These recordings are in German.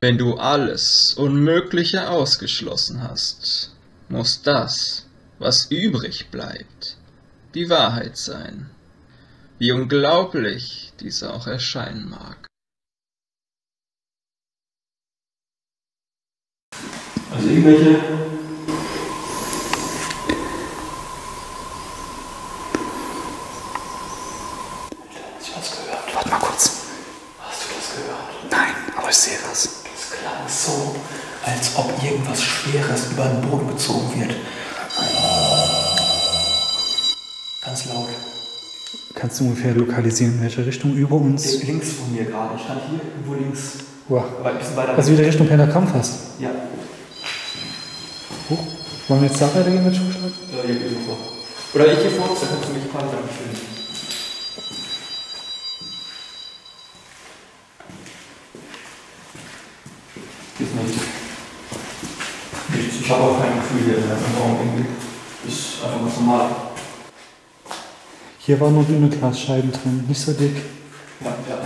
Wenn du alles Unmögliche ausgeschlossen hast, muss das, was übrig bleibt, die Wahrheit sein, wie unglaublich dies auch erscheinen mag. Also irgendwelche ich sehe was. Das klang so, als ob irgendwas Schweres über den Boden gezogen wird. Ganz laut. Kannst du ungefähr lokalisieren, in welche Richtung über uns? Links von mir gerade. Ich stand hier irgendwo links. Wow. Aber ein bisschen weiter. Also wieder Richtung Penderkampf hast? Ja. Hoch. Wollen wir jetzt da weitergehen mit Schuhschlag? Ja, hier gehe ich vor. Oder ich gehe vor, dann kannst du mich fahren, dann schön. Ich habe auch kein Gefühl hier im Raum irgendwie. Ist einfach ganz normal. Hier waren nur dünne Glasscheiben drin, nicht so dick. Ja, ja.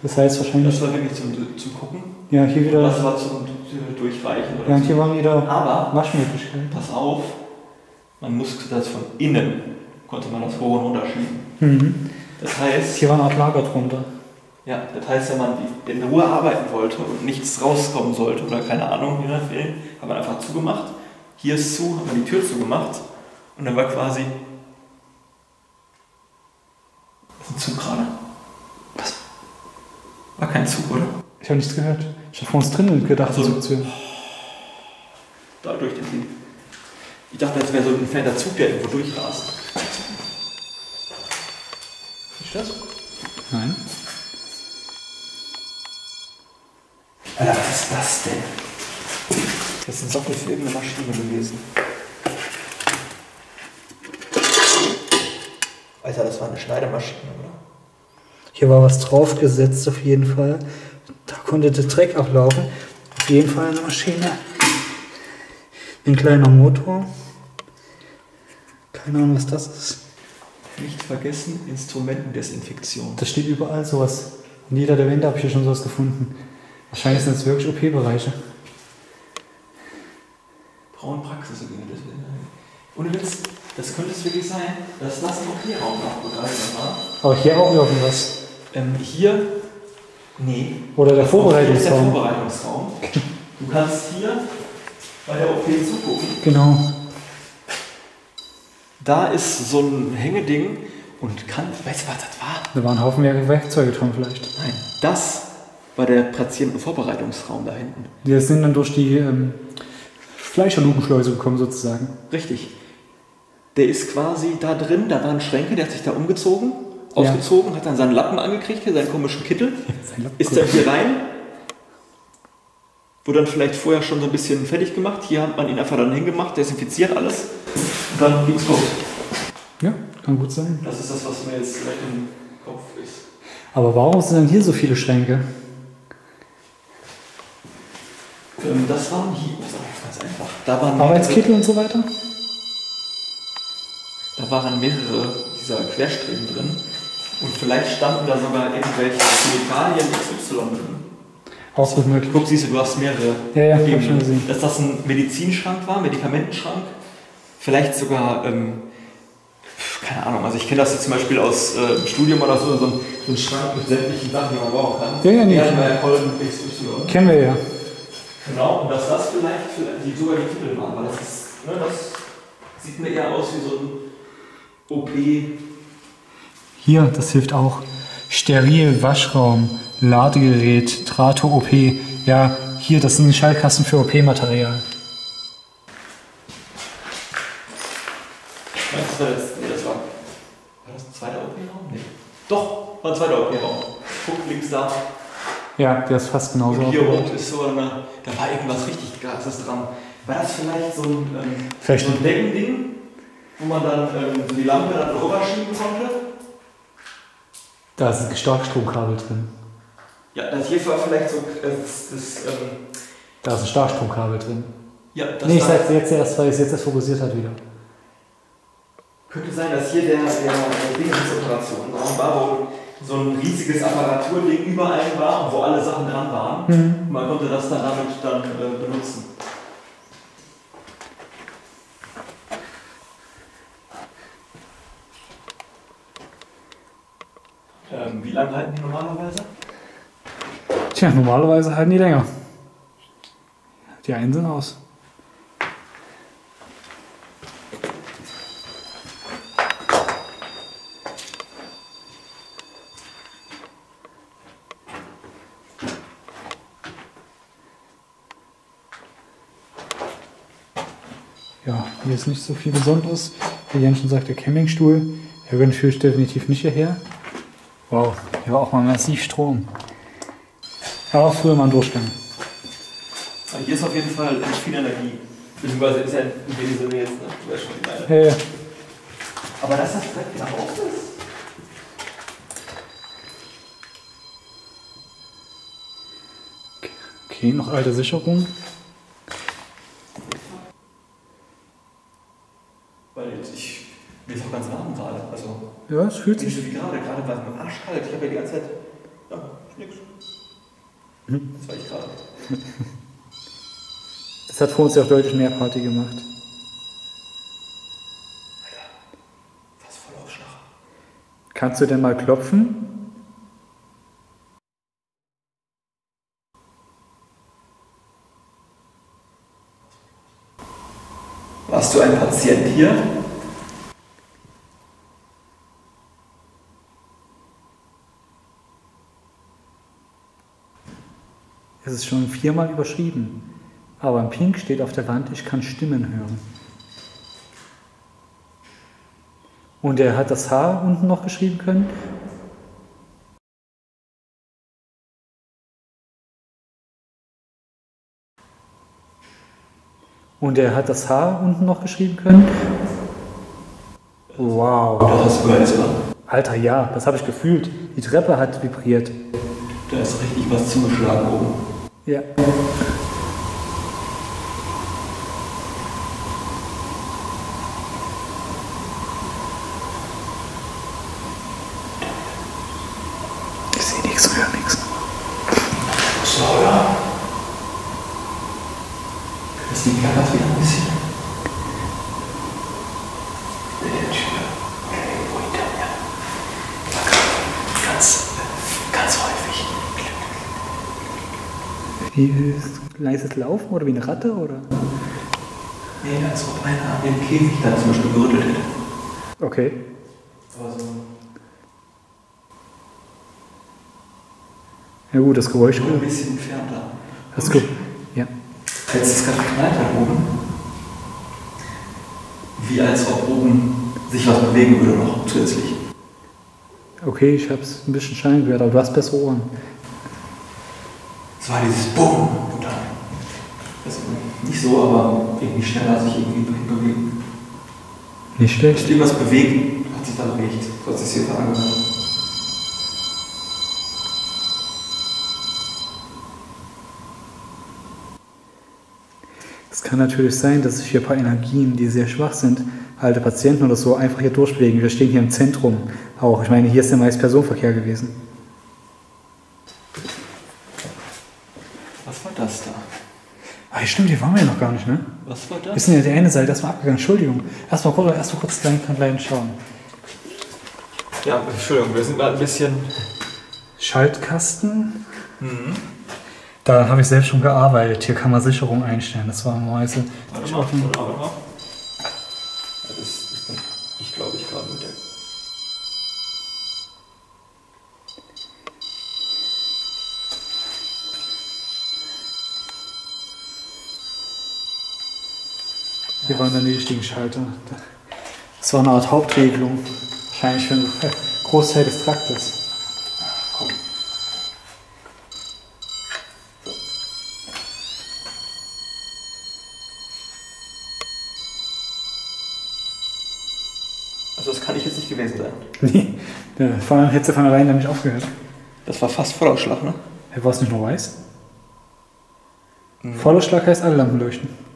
Das heißt wahrscheinlich. Das war wirklich zum Gucken. Ja, hier wieder. Das war zum Durchweichen oder ja, und hier waren wieder Waschmöglichkeiten. Pass auf, man musste das von innen, konnte man das hoch und runter schieben. Mhm. Das heißt. Hier waren auch Lager drunter. Ja, das heißt, wenn man in Ruhe arbeiten wollte und nichts rauskommen sollte oder keine Ahnung, je nachdem, hat man einfach zugemacht. Hier ist zu, hat man die Tür zugemacht und dann war quasi. Das ist ein Zug gerade. Was? War kein Zug, oder? Ich habe nichts gehört. Ich habe vor uns drinnen gedacht, so also, zu. Dadurch den Ding. Ich dachte, das wäre so ein fetter Zug, der irgendwo durchrast. Ist das? Nein. Alter, was ist das denn? Das ist ein Sockel für irgendeine Maschine gewesen. Alter, das war eine Schneidemaschine, oder? Hier war was draufgesetzt auf jeden Fall. Da konnte der Dreck ablaufen. Auf jeden Fall eine Maschine. Ein kleiner Motor. Keine Ahnung, was das ist. Nicht vergessen, Instrumentendesinfektion. Das steht überall sowas. In jeder der Wände habe ich hier schon sowas gefunden. Wahrscheinlich sind es wirklich OP-Bereiche. Braun Praxis, ohne Witz, das könnte es wirklich sein, dass das im OP-Raum noch begleitet war. Aber hier auch irgendwas. Hier? Nee. Oder der Vorbereitungsraum. Der Vorbereitungsraum. Du kannst hier bei der OP zugucken. Genau. Da ist so ein Hängeding und kann, weißt du, was das war? Da waren ein Haufen mehr Werkzeuge dran vielleicht. Nein, das war der Patientenvorbereitungsraum da hinten. Die sind dann durch die Fleischerlugenschleuse gekommen sozusagen. Richtig. Der ist quasi da drin, da waren Schränke, der hat sich da umgezogen, ausgezogen, ja. Hat dann seinen Lappen angekriegt, hier seinen komischen Kittel, ja, ist dann hier rein, wurde dann vielleicht vorher schon so ein bisschen fertig gemacht, hier hat man ihn einfach dann hingemacht, desinfiziert alles und dann ging's los. Ja, kann gut sein. Das ist das, was mir jetzt vielleicht im Kopf ist. Aber warum sind denn hier so viele Schränke? Das waren hier, das ist ganz einfach. Da waren Arbeitskittel und so weiter? Da waren mehrere dieser Querstreben drin. Und vielleicht standen da sogar irgendwelche Chemikalien XY drin. Auch gut möglich. Guck, siehst du, du hast mehrere. Ja, ja, hab ich schon gesehen. Dass das ein Medizinschrank war, Medikamentenschrank. Vielleicht sogar, keine Ahnung, also ich kenne das jetzt zum Beispiel aus Studium oder so ein Schrank mit sämtlichen Sachen, die man brauchen kann. Ja, ja, nee. Ja, kennen wir ja. Genau, und dass das vielleicht sogar die Titel waren, weil das ist, ne, das sieht mir eher aus wie so ein OP. Hier, das hilft auch. Steril, Waschraum, Ladegerät, Trato, OP. Ja, hier, das sind Schallkasten für OP-Material. Weißt du, das war das ein zweiter OP-Raum? Nee. Doch, war ein zweiter OP-Raum. Guck links da. Ja, der ist fast genauso. Und hier rund ist so eine, da war irgendwas richtig Gases dran. War das vielleicht so ein Deckending, wo man dann die Lampe dann drüber schieben konnte? Da ist ein Starkstromkabel drin. Ja, das hier war vielleicht so da ist ein Starkstromkabel drin. Ja, das nee, ich sag's jetzt erst, weil es jetzt erst fokussiert hat wieder. Könnte sein, dass hier der Dingsoperation war, wo so ein riesiges Apparaturding überall war und wo alle Sachen dran waren. Und man konnte das dann damit dann benutzen. Wie lange halten die normalerweise? Tja, normalerweise halten die länger. Die einen sind aus. Ja, hier ist nicht so viel Besonderes. Wie Jan schon sagt, der Campingstuhl. Der Campingstuhl steht definitiv nicht hierher. Wow, hier war auch mal massiv Strom. Aber auch früher mal ein Durchgang. Hier ist auf jeden Fall viel Energie. Beziehungsweise ist ja in dem Sinne jetzt, ne? Du weißt schon, die Beine. Ja, ja. Aber dass das direkt wieder raus ist? Okay, noch alte Sicherung. Ja, es fühlt sich wie gerade war es mit arschkalt, ich habe ja die ganze Zeit, ja, nix. Das war ich gerade. Das hat vor uns ja auch deutlich mehr Party gemacht. Alter, fast voll auf Schlag. Kannst du denn mal klopfen? Warst du ein Patient hier? Es ist schon viermal überschrieben, aber in Pink steht auf der Wand, ich kann Stimmen hören. Und er hat das H unten noch geschrieben können. Und er hat das H unten noch geschrieben können. Wow. Alter, ja, das habe ich gefühlt. Die Treppe hat vibriert. Da ist richtig was zugeschlagen oben. Ja. Ich sehe nichts, höre nichts. So, ja. Das liegt ja gerade wieder ein bisschen. Ganz häufig. Wie leises Laufen oder wie eine Ratte oder? Nee, als ob einer an dem Käfig da zum Beispiel gerüttelt hätte. Okay. Aber so. Ja gut, das Geräusch. Ein bisschen entfernter. Das gut. Ja. Jetzt ist es gerade geknallt da oben. Wie als ob oben sich was bewegen würde noch zusätzlich. Okay, ich hab's ein bisschen schein gehört, aber du hast bessere Ohren. Es war dieses Bumm und dann. Also nicht so, aber irgendwie schneller sich irgendwie bewegen. Nicht schlecht. Hat irgendwas bewegt, hat sich da bewegt. So hat sich hier angehört. Es kann natürlich sein, dass sich hier ein paar Energien, die sehr schwach sind, alte Patienten oder so, einfach hier durchbewegen. Wir stehen hier im Zentrum auch. Ich meine, hier ist der meiste Personenverkehr gewesen. Was war das da? Ah, stimmt, hier waren wir ja noch gar nicht, ne? Was war das? Wir sind ja der eine Seite, das war abgegangen. Entschuldigung. Erstmal kurz klein schauen. Ja, Entschuldigung, wir sind gerade ein bisschen... Schaltkasten. Mhm. Da habe ich selbst schon gearbeitet. Hier kann man Sicherung einstellen. Das war ein Mäuse. Warte mal, warte mal. Das bin ich, glaube ich, gerade mit der... Hier waren dann die richtigen Schalter. Das war eine Art Hauptregelung. Wahrscheinlich für einen Großteil des Traktes. Also das kann ich jetzt nicht gewesen sein. Nee, ja, vor allem hätte von allein da nicht aufgehört. Das war fast Vollausschlag, ne? Hey, war es nicht nur weiß? Mhm. Vollausschlag heißt alle Lampen leuchten.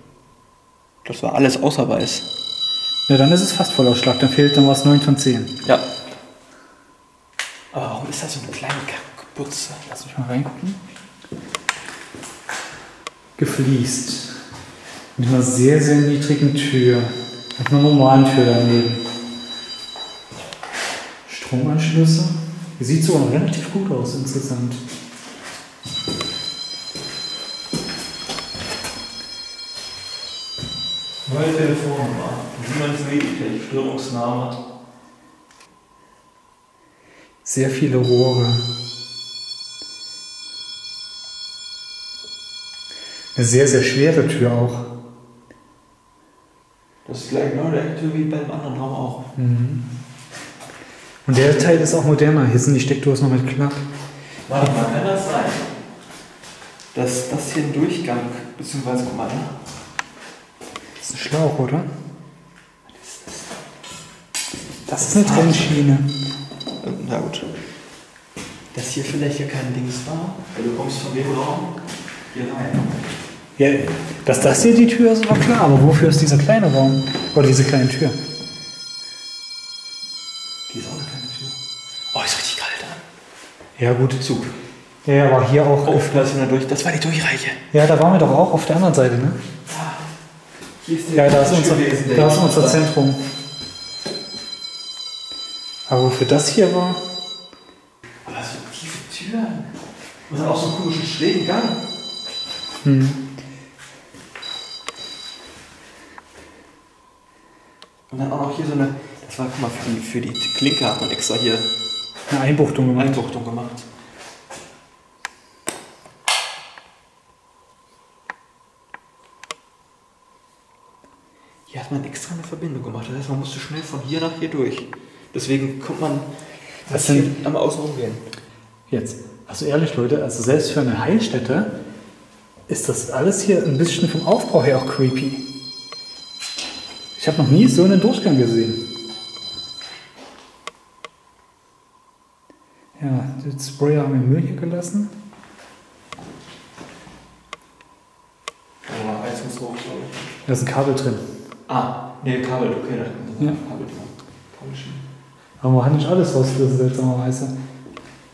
Das war alles außer weiß. Ja, dann ist es fast Vollausschlag, dann fehlt dann was 9 von 10. Ja. Aber warum ist das so eine kleine Kackputze? Lass mich mal reingucken. Gefliest. Mit einer sehr, sehr niedrigen Tür. Mit einer normalen Tür daneben. Stromanschlüsse. Die sieht sogar relativ gut aus insgesamt. Neue Telefonnummer, wie man es lediglich Störungsnamen hat. Sehr viele Rohre. Eine sehr, sehr schwere Tür auch. Das ist gleich nur der Tür wie beim anderen Raum auch. Mhm. Und der Teil ist auch moderner. Hier sind die Steckdosen noch mit Klapp. Warte mal, kann das sein, dass das hier ein Durchgang, beziehungsweise guck mal, ne? Das ist ein Schlauch, oder? Das ist eine Trennschiene. Na gut. Dass hier vielleicht ja kein Dings war, weil du kommst von dem Raum hier rein. Ja, dass das hier die Tür ist, war klar, aber wofür ist dieser kleine Raum? Oder diese kleine Tür? Die ist auch eine kleine Tür. Oh, ist richtig kalt da. Ja gut. Zug. Ja, aber hier auch... Oh, das war die Durchreiche. Ja, da waren wir doch auch auf der anderen Seite, ne? Ja, da ist unser Zentrum. Aber wofür das hier war? Aber so tiefe Türen. Und dann auch so einen komischen schrägen Gang. Hm. Und dann auch noch hier so eine... Das war, guck mal, für die Klinke hat man extra hier... Eine Einbuchtung gemacht. Hier hat man extra eine Verbindung gemacht, das heißt, man musste schnell von hier nach hier durch. Deswegen kommt man hier am Außen rumgehen. Jetzt, also ehrlich Leute, also selbst für eine Heilstätte ist das alles hier ein bisschen vom Aufbau her auch creepy. Ich habe noch nie so einen Durchgang gesehen. Ja, die Sprayer haben den Müll hier gelassen. Ja, Heizungsrohr, glaube ich. Da ist ein Kabel drin. Ah, ne, Kabel, okay, da kommt ein Kabel dran. Aber man hat nicht alles rausgelöst, seltsamerweise.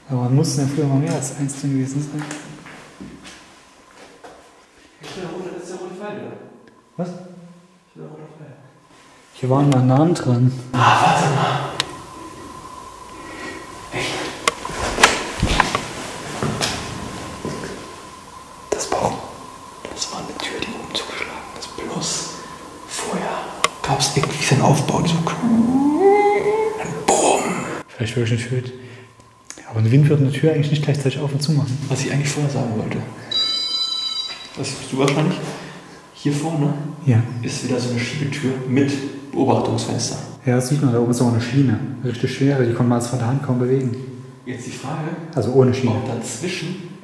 Aber man musste ja früher mal mehr als eins drin gewesen sein. Das ist der rote Pfeil, oder? Was? Das ist der rote Pfeil. Hier waren mal Namen dran. Ah, warte mal. Echt? Das Bauch. Das war eine Tür, die oben zugeschlagen ist. Bloß vorher gab es irgendwie so einen Aufbau. So vielleicht würde ich eine Tür... Aber ein Wind wird eine Tür eigentlich nicht gleichzeitig auf und zu machen. Was ich eigentlich vorher sagen wollte. Das siehst du wahrscheinlich. Hier vorne ist wieder so eine Schiebetür mit Beobachtungsfenster. Ja, das sieht man. Da oben ist auch eine Schiene. Eine richtig schwere. Die konnte man als von der Hand kaum bewegen. Jetzt die Frage, also ohne Schiene, ob dazwischen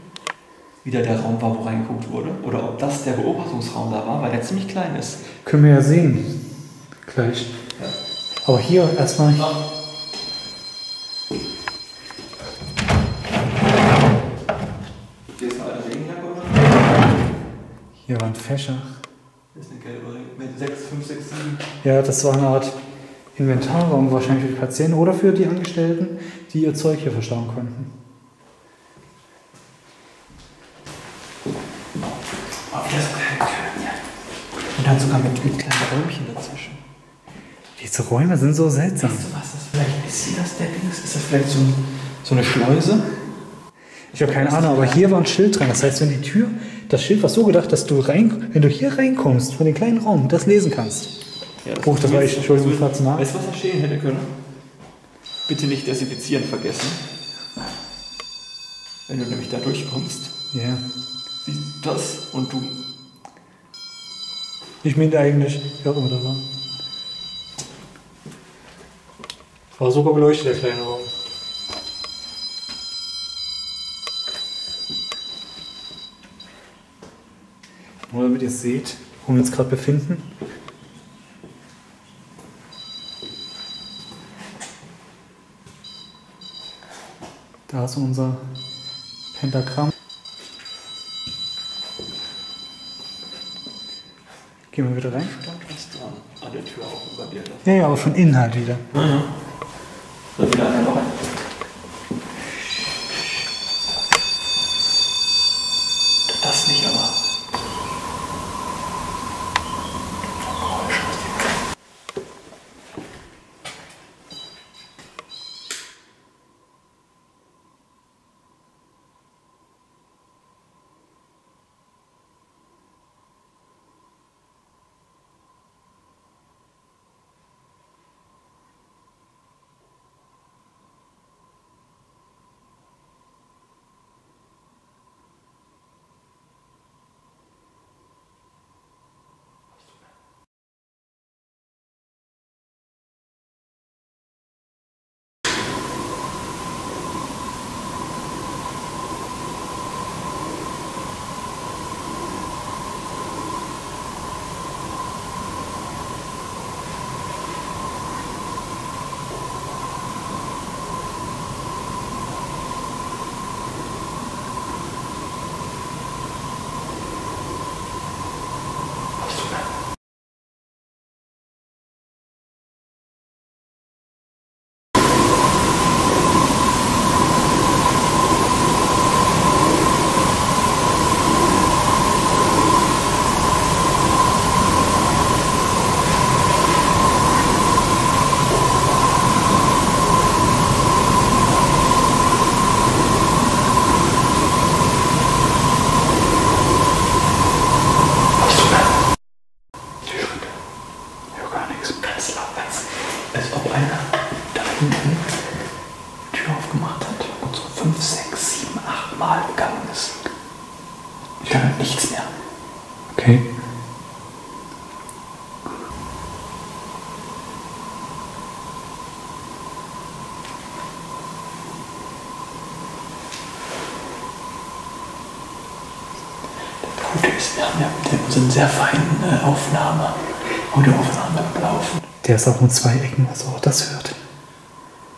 wieder der Raum war, wo reingeguckt wurde. Oder ob das der Beobachtungsraum da war, weil der ziemlich klein ist. Können wir ja sehen. Gleich. Ja. Aber hier erstmal... Hier waren Fächer. Das ist eine gelbe mit 6, 5, 6, 7. Ja, das war eine Art Inventarraum wahrscheinlich für die Patienten oder für die Angestellten, die ihr Zeug hier verstauen konnten. Auf das und dann sogar mit kleinen Räumchen dazwischen. Diese Räume sind so seltsam. Weißt du was, das vielleicht ist hier das der Dings? Ist das vielleicht so eine Schleuse? Ich habe keine Ahnung, aber hier war ein Schild dran. Das heißt, wenn die Tür, das Schild war so gedacht, dass du wenn du hier reinkommst, von dem kleinen Raum, das lesen kannst. Ja, das das war ich, Entschuldigung, war zu nah. Weißt du, was da stehen hätte können? Bitte nicht desinfizieren vergessen. Wenn du nämlich da durchkommst, siehst du das und du. Ich meine eigentlich, da war. War super beleuchtet, der kleine Raum. Nur damit ihr seht, wo wir uns gerade befinden. Da ist unser Pentagramm. Gehen wir wieder rein. An der Tür auch über dir. Ja, aber von innen halt wieder. Ja, ja. Wieder eine Woche. 5, 6, 7, 8 Mal gegangen ist. Ich kann nichts mehr. Okay. Das Gute ist, wir haben ja mit unseren sehr feinen Audioaufnahme ablaufen. Der ist auch mit 2 Ecken, also auch das hört.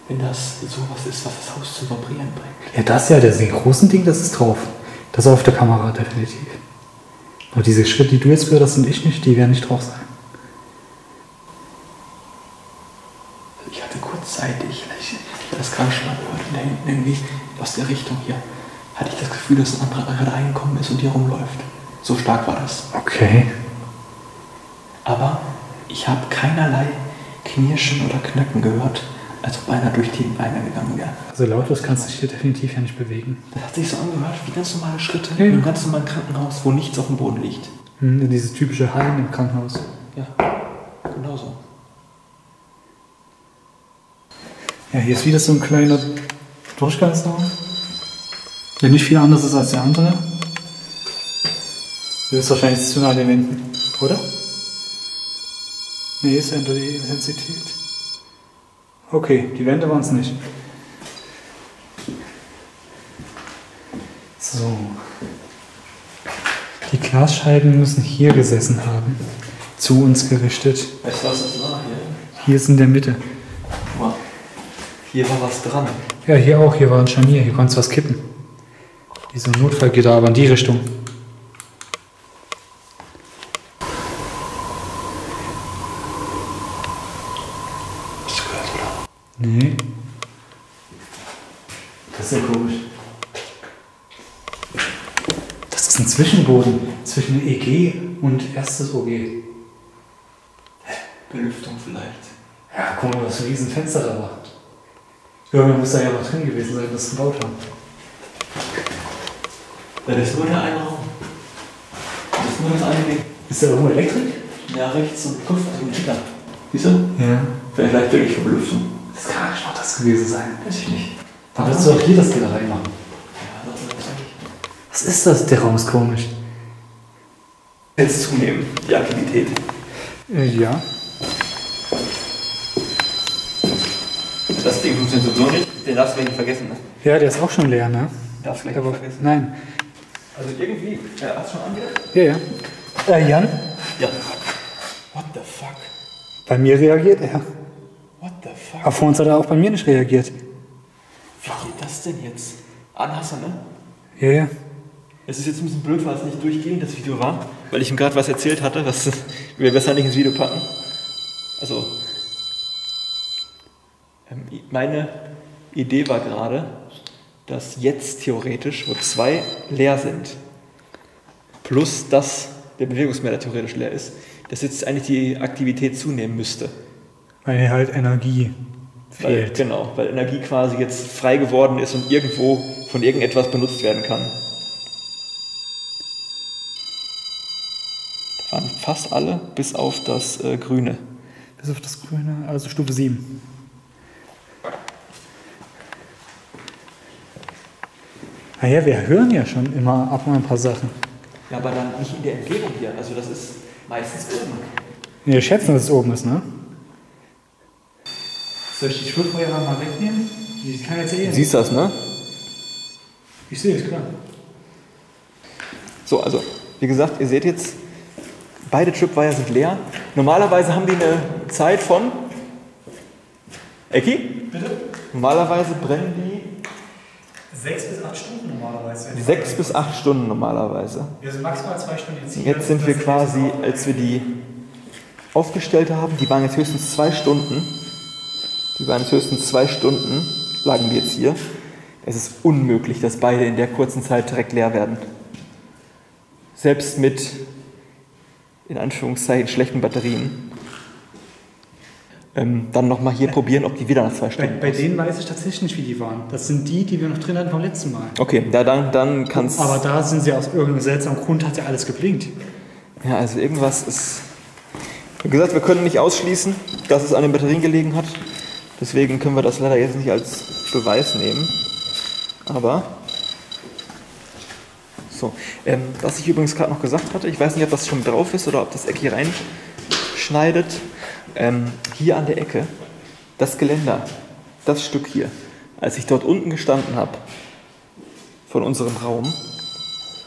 Wenn das sowas ist, was das Haus zum Vibrieren bringt. Ja, das ja, das große Ding, das ist drauf. Das ist auf der Kamera definitiv. Aber diese Schritte, die du jetzt gehört hast und ich nicht, die werden nicht drauf sein. Ich hatte kurzzeitig, das gerade schon mal gehört, und da hinten irgendwie aus der Richtung hier, hatte ich das Gefühl, dass ein anderer gerade reingekommen ist und hier rumläuft. So stark war das. Okay. Aber ich habe keinerlei Knirschen oder Knacken gehört, als ob einer durch die Beine gegangen wäre. Also lautlos kannst du dich hier definitiv ja nicht bewegen. Das hat sich so angehört wie ganz normale Schritte in einem ganz normalen Krankenhaus, wo nichts auf dem Boden liegt. Mhm, dieses typische Hallen im Krankenhaus. Ja, genau so. Ja, hier ist wieder so ein kleiner Durchgangsraum, der nicht viel anders ist als der andere. Du bist wahrscheinlich zu nah an den Wänden, oder? Nee, ist unter die Intensität. Okay, die Wände waren es nicht. So. Die Glasscheiben müssen hier gesessen haben. Zu uns gerichtet. Weißt du, was das war hier? Hier ist in der Mitte. Wow. Hier war was dran. Ja, hier auch. Hier war ein Scharnier. Hier konntest du was kippen. Dieser Notfall geht da aber in die Richtung. Nee. Das ist ja komisch. Das ist ein Zwischenboden zwischen EG und erstes OG. Belüftung vielleicht. Ja, guck mal, was für ein Riesenfenster da war. Irgendwann muss da ja noch drin gewesen sein, das gebaut haben. Das ist nur der eine Raum. Das ist nur das eine Ding. Ist da irgendwo Elektrik? Ja, rechts und Luft, also ein Gitter. Wieso? Ja. Vielleicht wirklich Belüftung. Das kann eigentlich noch das gewesen sein. Weiß ich nicht. Dann würdest du auch hier das Gitter reinmachen. Ja, das ist eigentlich. Was ist das? Der Raum ist komisch. Jetzt zunehmen. Die Aktivität. Ja. Das Ding funktioniert sowieso nicht. Den darfst du nicht vergessen, ne? Ja, der ist auch schon leer, ne? Darfst du nicht vergessen. Nein. Also irgendwie, hast du schon angehört? Ja, ja. Jan? Ja. What the fuck? Bei mir reagiert er. What the fuck? Aber vor uns hat er auch bei mir nicht reagiert. Wie geht das denn jetzt? Anhasser, ne? Ja, ja. Es ist jetzt ein bisschen blöd, weil es nicht durchgehend das Video war, weil ich ihm gerade was erzählt hatte, was wir besser nicht ins Video packen. Also, meine Idee war gerade, dass jetzt theoretisch, wo 2 leer sind, plus dass der Bewegungsmelder theoretisch leer ist, dass jetzt eigentlich die Aktivität zunehmen müsste. Weil halt Energie fehlt. Genau, weil Energie quasi jetzt frei geworden ist und irgendwo von irgendetwas benutzt werden kann. Da waren fast alle, bis auf das Grüne. Bis auf das Grüne, also Stufe 7. Naja, wir hören ja schon immer ab und ein paar Sachen. Ja, aber dann nicht in der Umgebung hier, also das ist meistens oben. Wir schätzen, dass es oben ist, ne? Soll ich die Schulfeuerwehr mal wegnehmen? Die kann jetzt eh. Du siehst das, ne? Ich sehe es, klar. So, also, wie gesagt, ihr seht jetzt, beide Tripwire sind leer. Normalerweise haben die eine Zeit von... Ecki? Bitte? Normalerweise brennen die... 6 bis 8 Stunden normalerweise. 6 bis 8 Stunden normalerweise. Also maximal 2 Stunden jetzt hier. Jetzt sind wir quasi, als wir die aufgestellt haben, die waren jetzt höchstens 2 Stunden. Die waren jetzt höchstens 2 Stunden, lagen wir jetzt hier. Es ist unmöglich, dass beide in der kurzen Zeit direkt leer werden. Selbst mit, in Anführungszeichen, schlechten Batterien. Dann nochmal hier probieren, ob die wieder nach 2 Stunden. Bei denen weiß ich tatsächlich nicht, wie die waren. Das sind die, die wir noch drin hatten vom letzten Mal. Okay, da, dann kannst du. Aber da sind sie aus irgendeinem seltsamen Grund, hat ja alles geblinkt. Ja, also irgendwas ist. Wie gesagt, wir können nicht ausschließen, dass es an den Batterien gelegen hat. Deswegen können wir das leider jetzt nicht als Beweis nehmen. Aber, so, was ich übrigens gerade noch gesagt hatte, ich weiß nicht, ob das schon drauf ist oder ob das Eck hier reinschneidet, hier an der Ecke, das Geländer, das Stück hier, als ich dort unten gestanden habe, von unserem Raum,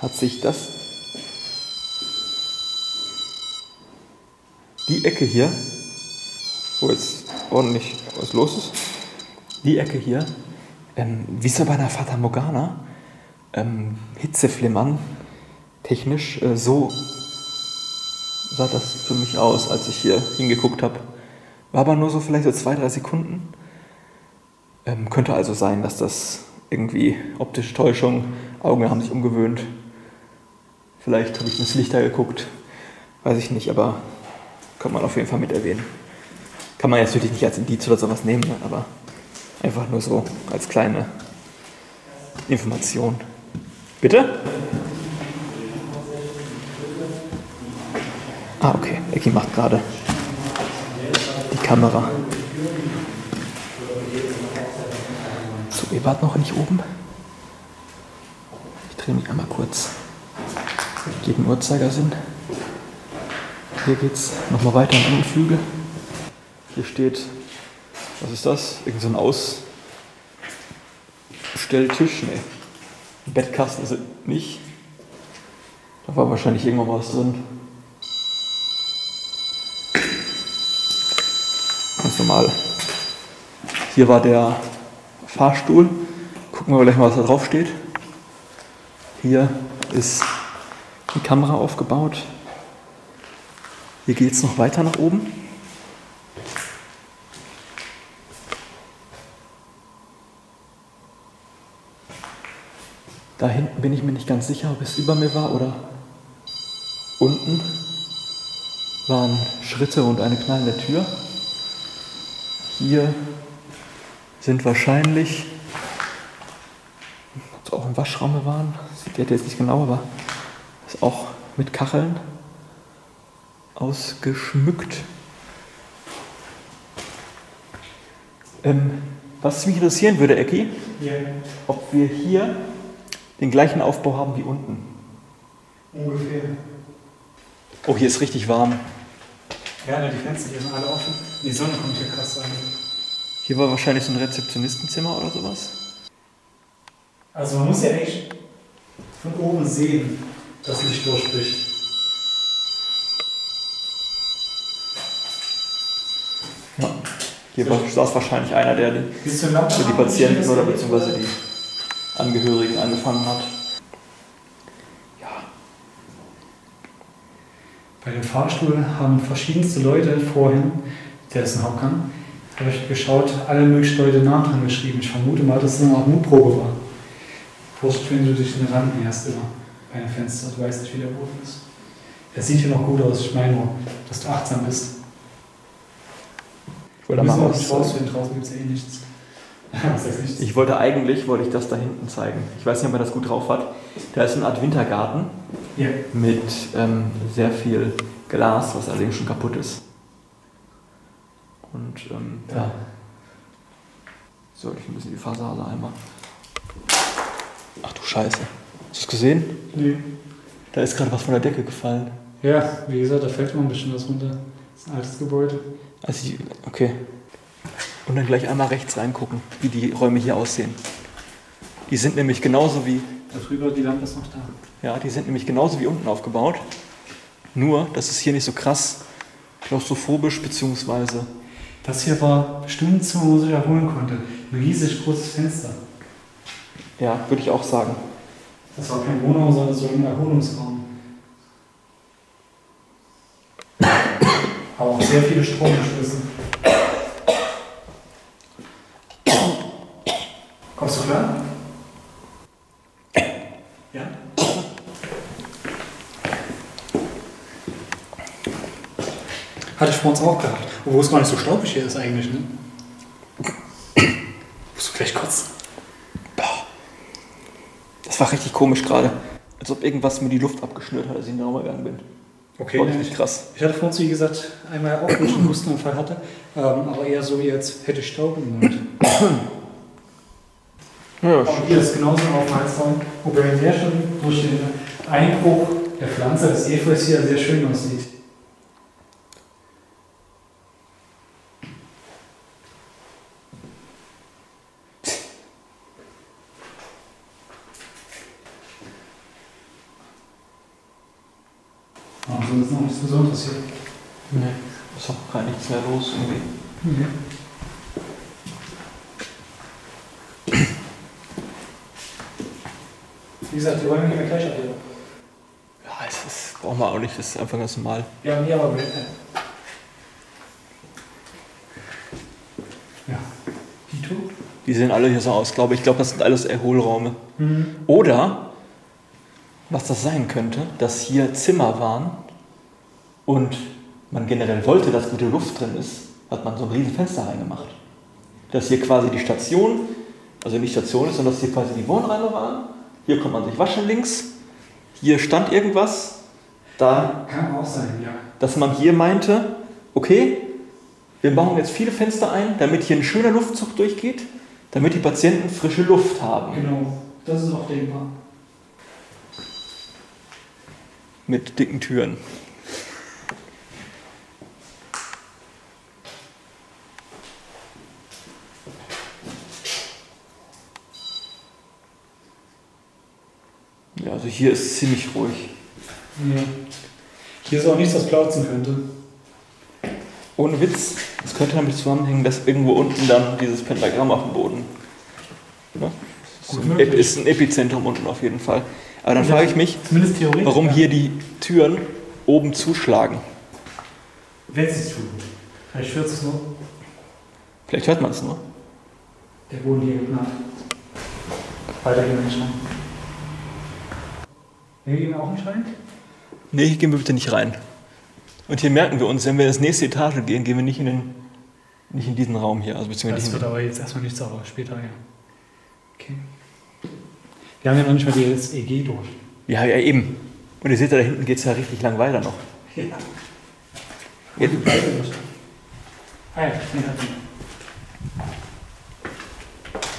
hat sich das, die Ecke hier, wo jetzt ordentlich was los ist, die Ecke hier, wie es ja bei einer Fata Morgana, Hitzeflimmern, technisch, so sah das für mich aus, als ich hier hingeguckt habe. War aber nur so vielleicht so 2-3 Sekunden. Könnte also sein, dass das irgendwie optische Täuschung, Augen haben sich umgewöhnt. Vielleicht habe ich ins Licht da geguckt, weiß ich nicht, aber kann man auf jeden Fall mit erwähnen. Kann man jetzt natürlich nicht als Indiz oder sowas nehmen, aber einfach nur so als kleine Information. Bitte? Ah, okay. Ecki macht gerade die Kamera. So, ihr wart noch nicht oben? Ich drehe mich einmal kurz. Ich gebe den Uhrzeigersinn. Hier geht's nochmal weiter am anderen Flügel. Hier steht, was ist das? Irgend so ein Ausstelltisch? Ne, ein Bettkasten ist es nicht. Da war wahrscheinlich irgendwo was drin. Ganz normal. Hier war der Fahrstuhl. Gucken wir gleich mal, was da drauf steht. Hier ist die Kamera aufgebaut. Hier geht es noch weiter nach oben. Da hinten bin ich mir nicht ganz sicher, ob es über mir war oder unten waren Schritte und eine knallende Tür. Hier sind wahrscheinlich, ob es auch im Waschraum waren, sieht jetzt nicht genau, aber ist auch mit Kacheln ausgeschmückt. Was mich interessieren würde, Ecki, ja, ob wir hier den gleichen Aufbau haben wie unten. Ungefähr. Oh, hier ist richtig warm. Ja, die Fenster hier sind alle offen. Die Sonne kommt hier krass rein. Hier war wahrscheinlich so ein Rezeptionistenzimmer oder sowas. Also man muss ja echt von oben sehen, dass Licht durchbricht. Ja, hier saß wahrscheinlich einer, der die Patienten oder beziehungsweise die Angehörigen angefangen hat. Ja. Bei dem Fahrstuhl haben verschiedenste Leute vorhin, der ist ein Hauptgang, habe ich geschaut, alle möglichen Leute Namen dran geschrieben. Ich vermute mal, dass es eine Art Mutprobe war. Vorsicht, wenn du dich in den Rand näherst immer bei einem Fenster, du weißt nicht, wie der Boden ist. Das sieht hier noch gut aus, ich meine nur, dass du achtsam bist. Ich wollte mal rausfinden, draußen gibt es ja eh nichts. Ich wollte ich das da hinten zeigen. Ich weiß nicht, ob man das gut drauf hat. Da ist eine Art Wintergarten, ja, mit sehr viel Glas, was allerdings schon kaputt ist. Und ja. So, ich muss in die Fassade einmal. Ach du Scheiße. Hast du es gesehen? Nee. Da ist gerade was von der Decke gefallen. Ja, wie gesagt, da fällt immer ein bisschen was runter. Das ist ein altes Gebäude. Also, okay. Und dann gleich einmal rechts reingucken, wie die Räume hier aussehen. Die sind nämlich genauso wie... Da drüber, die Lampe ist noch da. Ja, die sind nämlich genauso wie unten aufgebaut. Nur, das ist hier nicht so krass klaustrophobisch, beziehungsweise... Das hier war bestimmt zu, wo ich erholen konnte. Ein riesig großes Fenster. Ja, würde ich auch sagen. Das war kein Wohnraum, sondern so ein Erholungsraum. Aber auch sehr viele Stromschlüsse. Kommst du klar? Ja? Hatte ich vor uns auch gehabt. Obwohl es gar nicht so staubig hier ist eigentlich, ne? Musst du gleich kotzen. Das war richtig komisch gerade. Als ob irgendwas mir die Luft abgeschnürt hat, als ich in den Raum gegangen bin. Okay, war richtig krass. Ich hatte vor uns, wie gesagt, einmal auch einen Hustenanfall hatte. Aber eher so, jetzt hätte ich Staub im Mund. Ja. Auch hier ist genauso aufmerksam, wobei der schon durch den Einbruch der Pflanze des Efeus hier sehr schön aussieht. Also ist noch nichts Besonderes hier. Nee, ist auch gar nichts mehr los irgendwie. Okay. Wie gesagt, die Räume gehen wir gleich ab hier. Ja, das brauchen wir auch nicht, das ist einfach ganz normal. Wir haben hier aber Blöcke. Ja. Die tut? Die sehen alle hier so aus, glaube ich. Ich glaube, das sind alles Erholräume. Mhm. Oder, was das sein könnte, dass hier Zimmer waren und man generell wollte, dass gute Luft drin ist, hat man so ein riesen Fenster reingemacht. Dass hier quasi die Station, also nicht Station ist, sondern dass hier quasi die Wohnräume waren. Hier kann man sich waschen links, hier stand irgendwas, da kann auch sein, ja. Dass man hier meinte, okay, wir bauen jetzt viele Fenster ein, damit hier ein schöner Luftzug durchgeht, damit die Patienten frische Luft haben. Genau, das ist auch denkbar. Mit dicken Türen. Ja, also hier ist es ziemlich ruhig. Ja. Hier ist auch nichts, was platzen könnte. Ohne Witz, es könnte damit zusammenhängen, dass irgendwo unten dann dieses Pentagramm auf dem Boden. Ne? Ist ein Epizentrum unten auf jeden Fall. Aber dann frage ich mich, warum hier die Türen oben zuschlagen. Wenn sie es tun. Vielleicht hört es nur. Vielleicht hört man es nur. Der Boden hier geht nach. Weiter gehen wir nicht rein. Hier gehen wir auch nicht rein? Nee, hier gehen wir bitte nicht rein. Und hier merken wir uns, wenn wir in das nächste Etage gehen, gehen wir nicht in, nicht in diesen Raum hier. Also beziehungsweise das wird aber jetzt erstmal nicht sauber. Später, ja. Okay. Wir haben ja noch nicht mal das EG durch. Ja, ja, eben. Und ihr seht ja, da hinten geht es ja richtig lang weiter noch. Ja. Jetzt.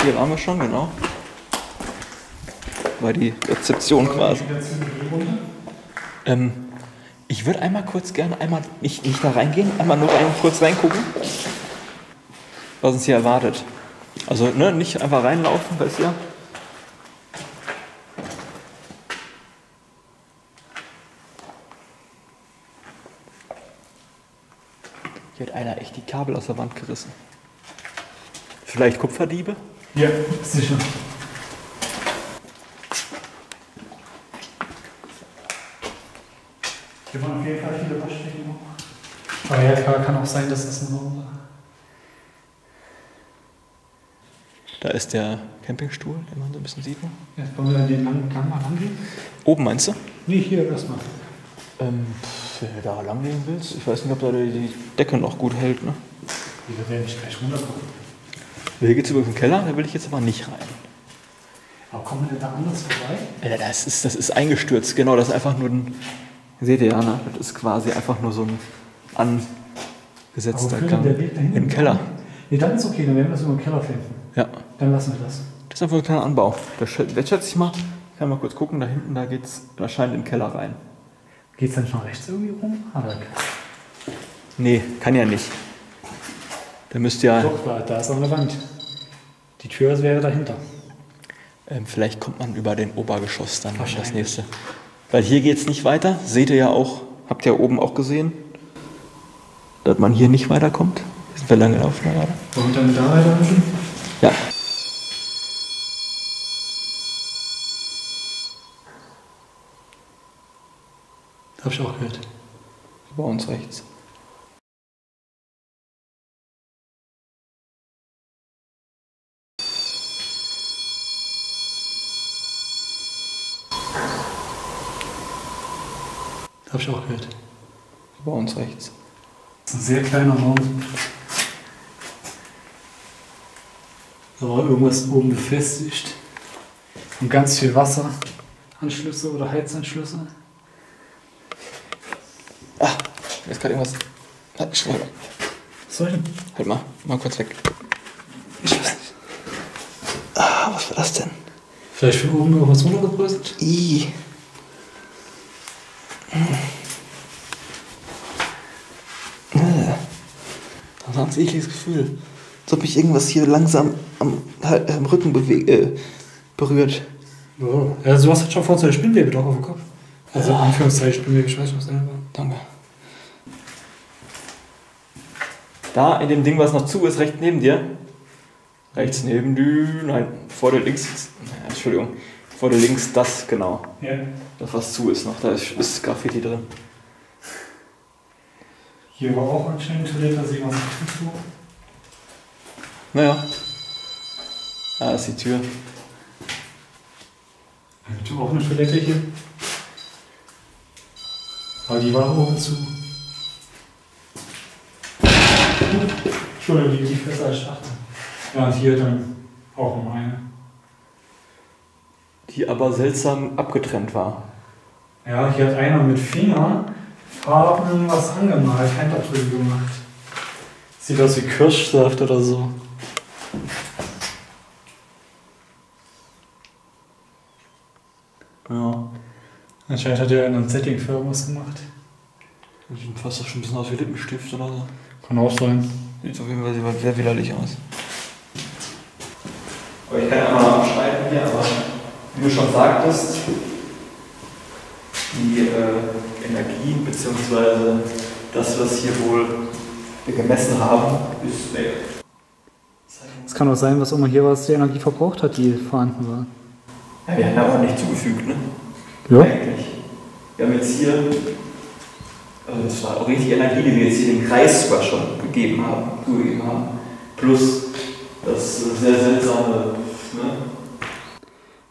Hier waren wir schon, genau. War die Rezeption quasi. Ich würde einmal kurz gerne, nicht da reingehen, einmal kurz reingucken, was uns hier erwartet. Also ne, nicht einfach reinlaufen, weil es ja... Hier hat einer echt die Kabel aus der Wand gerissen. Vielleicht Kupferdiebe? Ja, sicher. Hier waren auf jeden Fall viele Waschbecken noch. Aber ja, kann auch sein, dass das ein Raum war. Da ist der Campingstuhl, den man so ein bisschen sieht. Jetzt wollen wir dann den langen Gang mal rangehen. Oben meinst du? Nee, hier erstmal. Wenn du da lang gehen willst, ich weiß nicht, ob da die Decke noch gut hält, ne? Die wird ja nicht gleich runterkommen. Hier geht's über den Keller, da will ich jetzt aber nicht rein. Aber kommen wir denn da anders vorbei? Ja, das ist eingestürzt, genau, das ist einfach nur ein... Seht ihr ja, ne? Das ist quasi einfach nur so ein angesetzter Gang im Keller. Nee, dann ist okay, dann werden wir das über den Keller finden. Ja. Dann lassen wir das. Das ist einfach ein kleiner Anbau. Das schätze ich mal. Ich kann mal kurz gucken, da hinten, da geht's anscheinend in den Keller rein. Geht's dann schon rechts irgendwie rum? Nee, kann ja nicht. Da müsst ihr... Doch, da ist auch eine Wand. Die Tür wäre dahinter. Vielleicht kommt man über den Obergeschoss dann das nächste. Weil hier geht es nicht weiter. Seht ihr ja auch, habt ihr ja oben auch gesehen, dass man hier nicht weiterkommt. Hier sind wir lange gelaufen gerade. Wollen wir dann da weiter gehen? Ja. Hab ich auch gehört. Bei uns rechts. Habe ich auch gehört. Bei uns rechts. Das ist ein sehr kleiner Raum. Da war irgendwas oben befestigt. Und ganz viel Wasseranschlüsse oder Heizanschlüsse. Ah, mir ist gerade irgendwas. Halt, schnell. Was soll ich denn? Halt mal kurz weg. Ich weiß nicht. Ah, was Was war das denn? Vielleicht von oben noch was runtergebröselt? Ih. Das war ein ekliges Gefühl. Als ob mich irgendwas hier langsam am Rücken berührt. Oh. Ja, also du hast halt schon vorher Spinnwebe drauf auf dem Kopf. Also in Anführungszeichen Spinnwebe, ich weiß nicht, was da war. Danke. Da, in dem Ding, was noch zu ist, rechts neben dir. Rechts neben dir, nein, vor dir links, Entschuldigung, vor dir links das, genau. Ja. Das, was zu ist noch, da ist Graffiti drin. Hier war auch anscheinend Toilette, da sieht man nicht so. Naja. Da ist die Tür. Gibt es auch eine Toilette hier? Aber die war oben zu. Entschuldigung, die liegt fest als Schachtel. Ja, und hier dann auch um eine. Die aber seltsam abgetrennt war. Ja, hier hat einer mit Fingerfarben was angemalt, Handabdrücke gemacht. Sieht aus wie Kirschsaft oder so. Ja. Anscheinend hat er einen Setting für irgendwas gemacht. Sieht fast auch schon ein bisschen aus wie Lippenstift oder so. Kann auch sein. Sieht auf jeden Fall sehr widerlich aus. Aber ich kann ja mal abschneiden hier, aber wie du schon sagtest, die Energie bzw. das, was hier wohl wir gemessen haben, ist leer. Es kann auch sein, was auch immer hier was die Energie verbraucht hat, die vorhanden war. Ja, wir haben aber nicht zugefügt, ne? Ja. Eigentlich. Wir haben jetzt hier, also das war auch richtig Energie, die wir jetzt hier den Kreis sogar schon gegeben haben, plus das sehr seltsame, ne?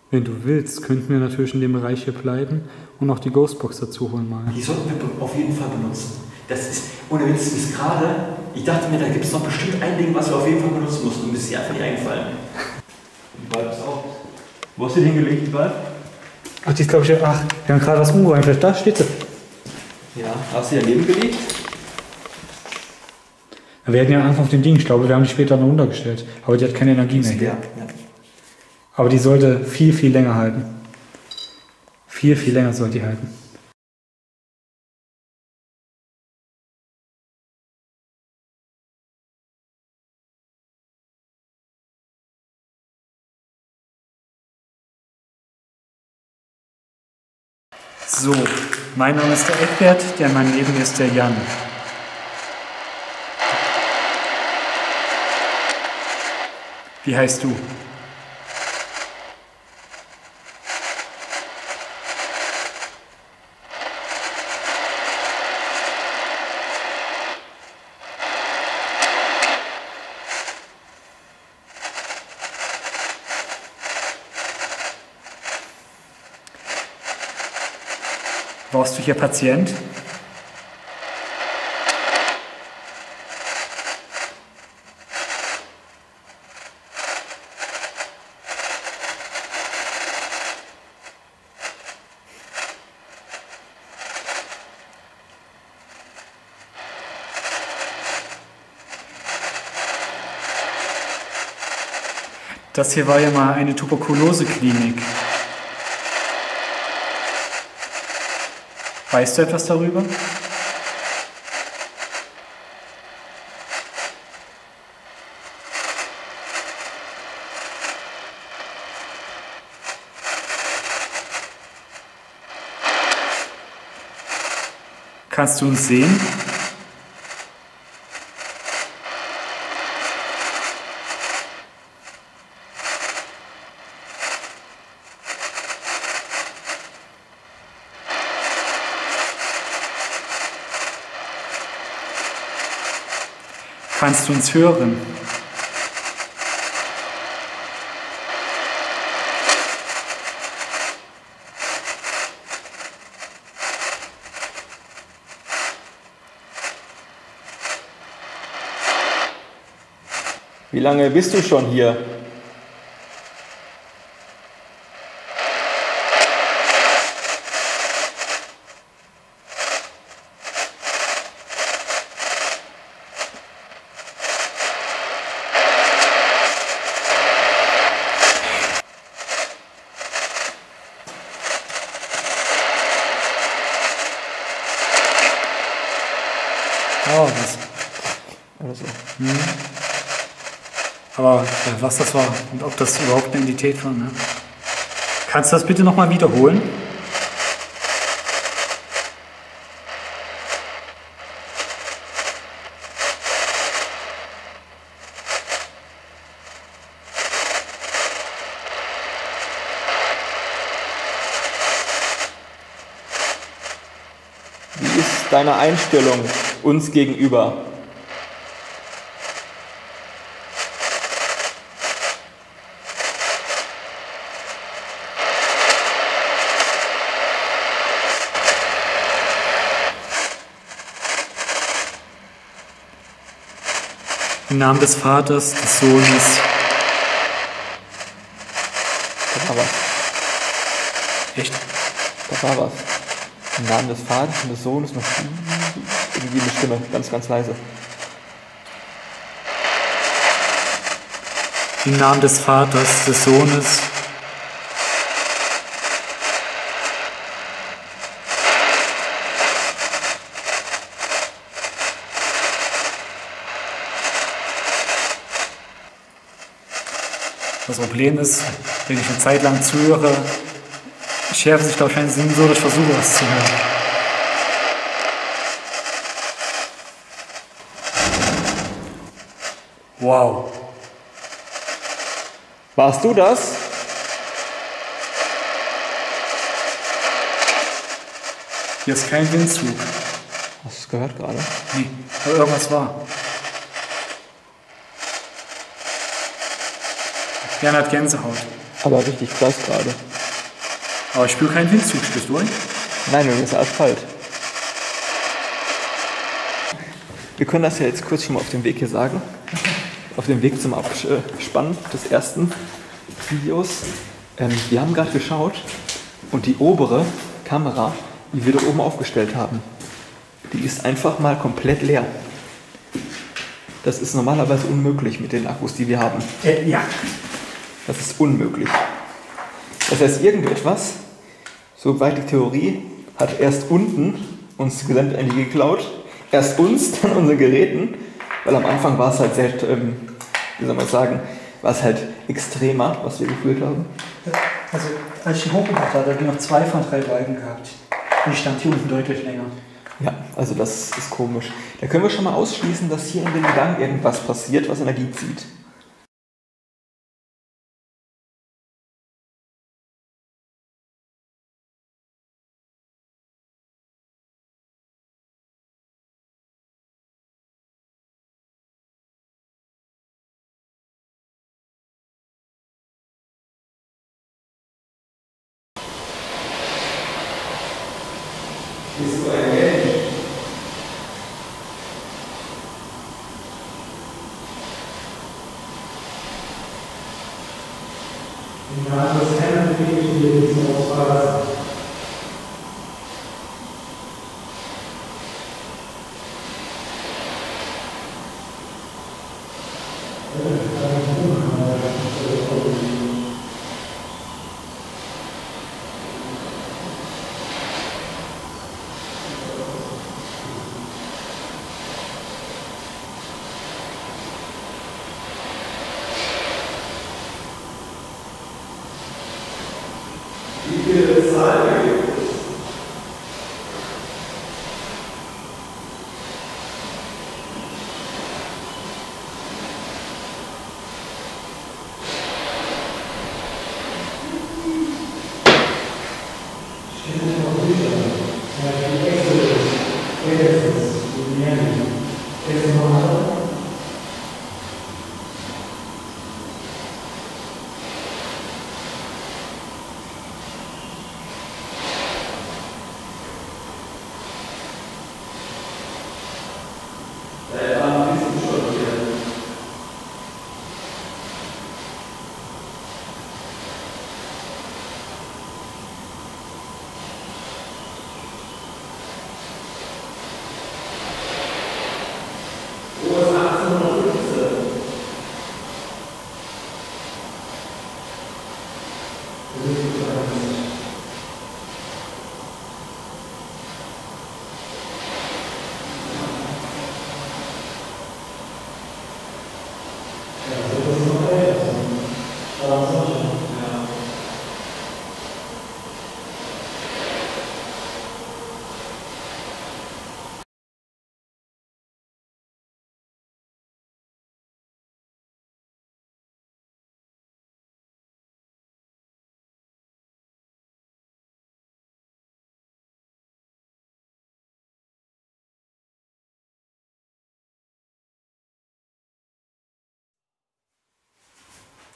Wenn du willst, könnten wir natürlich in dem Bereich hier bleiben und auch die Ghostbox dazu holen mal. Die sollten wir auf jeden Fall benutzen. Das ist, ohne Witz, bis gerade, ich dachte mir, da gibt es noch bestimmt ein Ding, was wir auf jeden Fall benutzen mussten und mir ist einfach nicht eingefallen. Die Balb ist auch. Wo hast du die hingelegt, die Balb? Ach, die ist glaube ich, ach, wir haben gerade was umgeräumt, vielleicht da steht sie. Ja, hast du die daneben gelegt? Wir hatten ja am Anfang auf dem Ding, ich glaube, wir haben die später noch runtergestellt. Aber die hat keine Energie mehr. Ja. Aber die sollte viel, viel länger halten. Viel, viel länger sollte die halten. So, mein Name ist der Edward, der mein Leben ist der Jan. Wie heißt du? Warst du hier Patient? Das hier war ja mal eine Tuberkuloseklinik. Weißt du etwas darüber? Kannst du uns sehen? Kannst du uns hören? Wie lange bist du schon hier? Aber was das war und ob das überhaupt eine Entität war. Ne? Kannst du das bitte nochmal wiederholen? Wie ist deine Einstellung uns gegenüber? Im Namen des Vaters, des Sohnes. Da war was. Echt? Da war was. Im Namen des Vaters und des Sohnes noch irgendwie eine Stimme, ganz, ganz leise. Im Namen des Vaters, des Sohnes. Das Problem ist, wenn ich eine Zeit lang zuhöre, schärft sich da wahrscheinlich Sinn, so dass ich versuche, was zu hören. Wow. Warst du das? Hier ist kein Windzug. Hast du es gehört gerade? Nee, aber irgendwas war. Jan hat Gänsehaut. Aber richtig krass gerade. Aber ich spüre keinen Windzug. Spürst du einen? Nein, mir ist Asphalt. Wir können das ja jetzt kurz schon mal auf dem Weg hier sagen. Auf dem Weg zum Abspannen des ersten Videos. Wir haben gerade geschaut und die obere Kamera, die wir da oben aufgestellt haben, die ist einfach mal komplett leer. Das ist normalerweise unmöglich mit den Akkus, die wir haben. Ja. Das ist unmöglich. Das heißt, irgendetwas, soweit die Theorie, hat erst unten uns das gesamte Handy geklaut, erst uns, dann unsere Geräten, weil am Anfang war es halt sehr, wie soll man sagen, war es halt extremer, was wir gefühlt haben. Also, als ich den hochgebracht hatte, hatte ich noch 2 von 3 Balken gehabt. Und ich stand hier unten deutlich länger. Ja, also das ist komisch. Da können wir schon mal ausschließen, dass hier in dem Gang irgendwas passiert, was Energie zieht.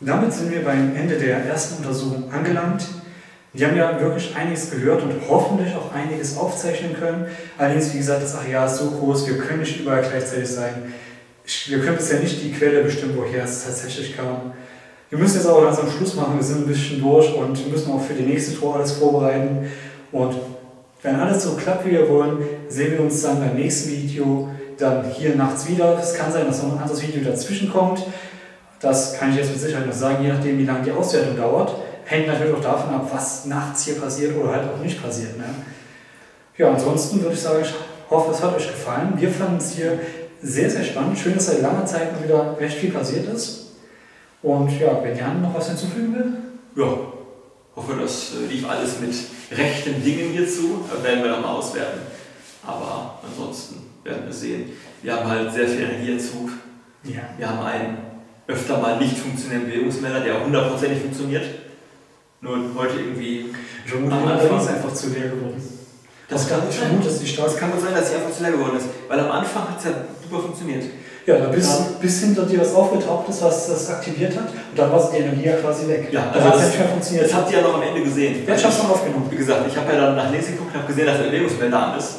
Damit sind wir beim Ende der ersten Untersuchung angelangt. Wir haben ja wirklich einiges gehört und hoffentlich auch einiges aufzeichnen können. Allerdings, wie gesagt, das Areal ist so groß, wir können nicht überall gleichzeitig sein. Wir können bisher nicht die Quelle bestimmen, woher es tatsächlich kam. Wir müssen jetzt auch langsam Schluss machen, wir sind ein bisschen durch und müssen auch für die nächste Tour alles vorbereiten. Und wenn alles so klappt, wie wir wollen, sehen wir uns dann beim nächsten Video dann hier nachts wieder. Es kann sein, dass noch ein anderes Video dazwischen kommt. Das kann ich jetzt mit Sicherheit noch sagen, je nachdem, wie lange die Auswertung dauert. Hängt natürlich auch davon ab, was nachts hier passiert oder halt auch nicht passiert. Ne? Ja, ansonsten würde ich sagen, ich hoffe, es hat euch gefallen. Wir fanden es hier sehr, sehr spannend. Schön, dass seit langer Zeit mal wieder recht viel passiert ist. Und ja, wenn Jan noch was hinzufügen will? Ja, hoffe, das lief alles mit rechten Dingen hierzu. Werden wir dann mal auswerten. Aber ansonsten werden wir sehen. Wir haben halt sehr viel Energiezug. Ja. Wir haben einen öfter mal nicht funktionierenden Bewegungsmelder, der auch hundertprozentig funktioniert. Nur heute irgendwie. Ich vermute, ist einfach zu leer geworden. Das kann nicht sein. Es kann gut sein, dass sie einfach zu leer geworden ist. Weil am Anfang hat es ja super funktioniert. Ja, da bis hinter dir was aufgetaucht ist, was das aktiviert hat. Und dann war die Energie ja quasi weg. Ja, also das hat nicht mehr funktioniert. Das habt ihr ja noch am Ende gesehen. Ja, ich hab's noch aufgenommen. Wie gesagt, ich habe ja dann nach links geguckt und habe gesehen, dass der Bewegungsmelder an ist.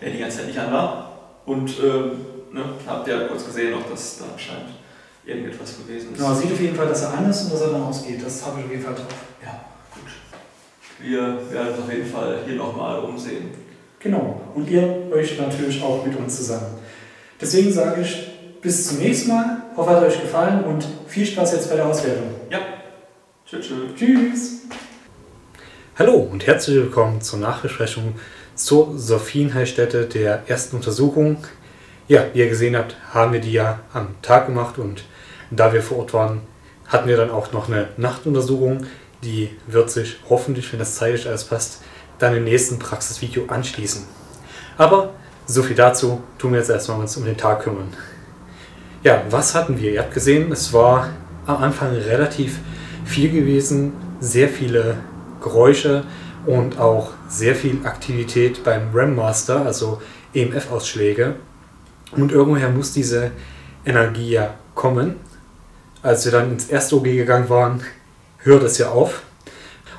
Der die ganze Zeit nicht an war. Und ne, habt ihr ja kurz gesehen, auch dass da anscheinend irgendetwas gewesen ist. Genau, sieht auf jeden Fall, dass er an ist und dass er dann ausgeht. Das habe ich auf jeden Fall drauf. Ja, gut. Wir werden uns auf jeden Fall hier nochmal umsehen. Genau. Und ihr euch natürlich auch mit uns zusammen. Deswegen sage ich, bis zum nächsten Mal. Hoffe, es hat euch gefallen und viel Spaß jetzt bei der Auswertung. Ja. Tschüss. Tschüss. Hallo und herzlich willkommen zur Nachbesprechung zur Sophienheilstätte der ersten Untersuchung. Ja, wie ihr gesehen habt, haben wir die ja am Tag gemacht und da wir vor Ort waren, hatten wir dann auch noch eine Nachtuntersuchung. Die wird sich hoffentlich, wenn das zeitlich alles passt, dann im nächsten Praxisvideo anschließen. Aber so viel dazu, tun wir jetzt erstmal uns um den Tag kümmern. Ja, was hatten wir? Ihr habt gesehen, es war am Anfang relativ viel gewesen, sehr viele Geräusche und auch sehr viel Aktivität beim RAM-Master, also EMF-Ausschläge. Und irgendwoher muss diese Energie ja kommen. Als wir dann ins erste OG gegangen waren, hört es ja auf.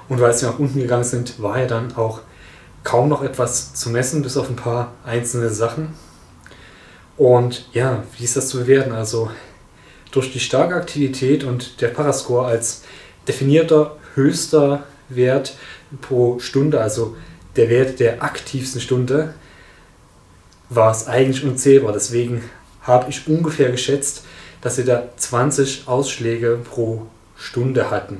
Und weil wir nach unten gegangen sind, war ja dann auch kaum noch etwas zu messen, bis auf ein paar einzelne Sachen. Und ja, wie ist das zu bewerten? Also durch die starke Aktivität und der Parascore als definierter höchster Wert pro Stunde, also der Wert der aktivsten Stunde, war es eigentlich unzählbar. Deswegen habe ich ungefähr geschätzt, dass wir da 20 Ausschläge pro Stunde hatten.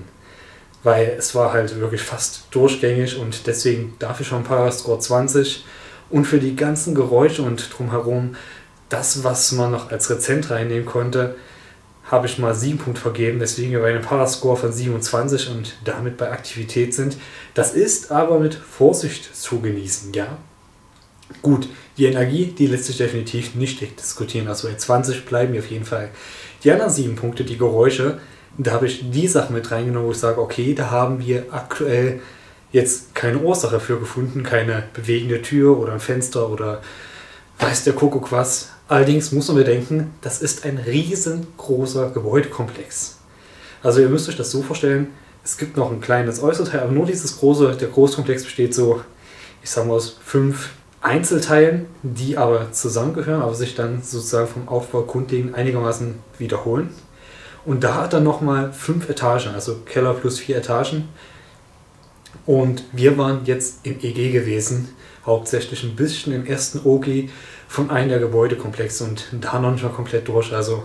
Weil es war halt wirklich fast durchgängig und deswegen dafür schon Parascore 20. Und für die ganzen Geräusche und drumherum, das, was man noch als Rezent reinnehmen konnte, habe ich mal 7 Punkte vergeben, weswegen wir bei einem Parascore von 27 und damit bei Aktivität sind. Das ist aber mit Vorsicht zu genießen, ja. Gut, die Energie, die lässt sich definitiv nicht diskutieren, also bei 20 bleiben wir auf jeden Fall. Die anderen 7 Punkte, die Geräusche, da habe ich die Sachen mit reingenommen, wo ich sage, okay, da haben wir aktuell jetzt keine Ursache für gefunden, keine bewegende Tür oder ein Fenster oder weiß der Kuckuck was. Allerdings muss man bedenken, das ist ein riesengroßer Gebäudekomplex. Also ihr müsst euch das so vorstellen, es gibt noch ein kleines Äußerteil, aber nur dieses große, der Großkomplex besteht so, ich sage mal aus 5 Einzelteilen, die aber zusammengehören, aber sich dann sozusagen vom Aufbau grundlegend einigermaßen wiederholen. Und da hat er nochmal 5 Etagen, also Keller plus 4 Etagen. Und wir waren jetzt im EG gewesen, hauptsächlich ein bisschen im ersten OG von einem der Gebäudekomplexe und da noch nicht mal komplett durch. Also